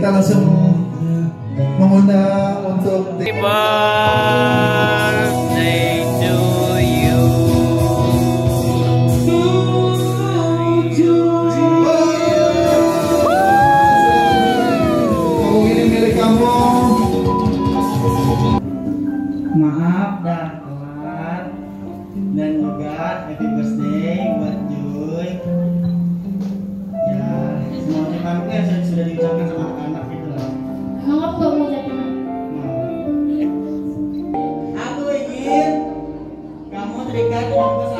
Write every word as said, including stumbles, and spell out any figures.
kita langsung mengundang untuk maaf dan telat dan juga happy birthday buat Joy. Ya semuanya kamu ya sudah diucapkan sama anak-anak gitu lah. Mama gak mau jadi aku ingin kamu terikat dengan